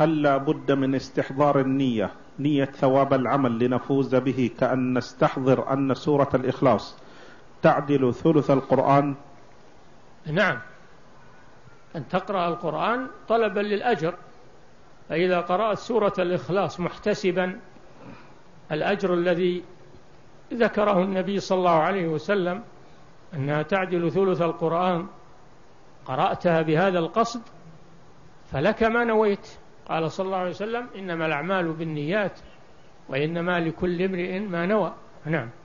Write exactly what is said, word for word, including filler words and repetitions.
هل لا بد من استحضار النية، نية ثواب العمل لنفوز به، كأن نستحضر أن سورة الإخلاص تعدل ثلث القرآن؟ نعم، أن تقرأ القرآن طلبا للأجر، فإذا قرأت سورة الإخلاص محتسبا الأجر الذي ذكره النبي صلى الله عليه وسلم أنها تعدل ثلث القرآن، قرأتها بهذا القصد فلك ما نويت. قال صلى الله عليه وسلم إنما الأعمال بالنيات وإنما لكل امرئ ما نوى. نعم.